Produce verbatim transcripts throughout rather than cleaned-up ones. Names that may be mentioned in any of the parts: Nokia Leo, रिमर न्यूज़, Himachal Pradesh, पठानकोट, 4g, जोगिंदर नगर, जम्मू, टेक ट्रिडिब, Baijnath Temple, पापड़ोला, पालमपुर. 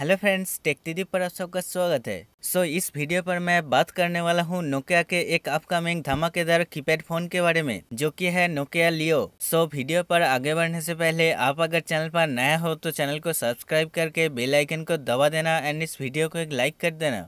Hello friends, टेक ट्रिडिब पर आप सबका स्वागत है। सो so, इस वीडियो पर मैं बात करने वाला हूँ नोकिया के एक अपकमिंग धमाकेदार कीपैड फोन के बारे में, जो कि है Nokia Leo. So so, video पर आगे बढ़ने से पहले आप अगर चैनल पर नया हो तो चैनल को सब्सक्राइब करके बेल आइकन को दबा देना एंड इस वीडियो को एक लाइक कर देना।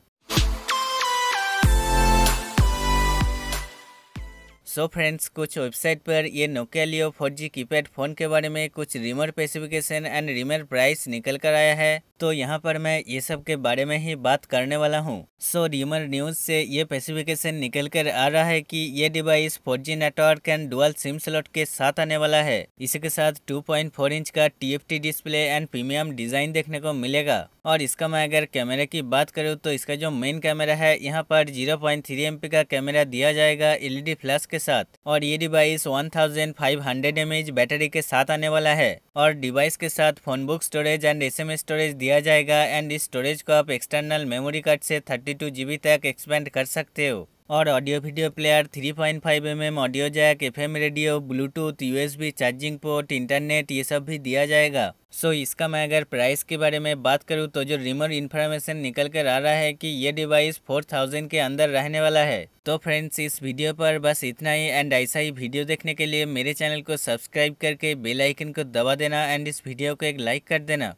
सो so फ्रेंड्स, कुछ वेबसाइट पर ये Nokia Leo four G keypad phone के बारे में कुछ rumour specification and rumour price निकल कर आया है, तो यहाँ पर मैं ये सब के बारे में ही बात करने वाला हूँ। सो so, रिमर न्यूज़ से ये स्पेसिफिकेशन निकल कर आ रहा है कि ये device four G network and dual SIM slot के साथ आने वाला है। इसी के साथ टू पॉइंट फोर इंच का T F T display and premium design देखने को मिलेगा। और इसका मैं अगर कैमरे की बात करूँ तो इसका जो मेन कैमरा है यहाँ पर zero point three M P का कैमरा दिया जाएगा एल ई डी फ्लैश के साथ। और ये device one thousand five hundred mAh battery के साथ आने वाला है। और डिवाइस के साथ phone book storage and SMS storage दिया जाएगा एंड इस स्टोरेज को आप एक्सटर्नल मेमोरी कार्ड से थर्टी टू जीबी तक एक्सपेंड कर सकते हो। और audio video player, three point five mm audio jack, FM radio, Bluetooth, USB charging port, internet, ये सब भी दिया जाएगा। सो so, इसका मैं अगर प्राइस के बारे में बात करूं तो जो रिमर इन्फॉर्मेशन निकल कर आ रहा है कि ये डिवाइस फोर थाउजेंड के अंदर रहने वाला है। तो फ्रेंड्स, इस वीडियो पर बस इतना ही एंड ऐसा ही वीडियो देखने के लिए मेरे चैनल को सब्सक्राइब करके बेल आइकन को दबा देना एंड इस वीडियो को एक लाइक कर देना।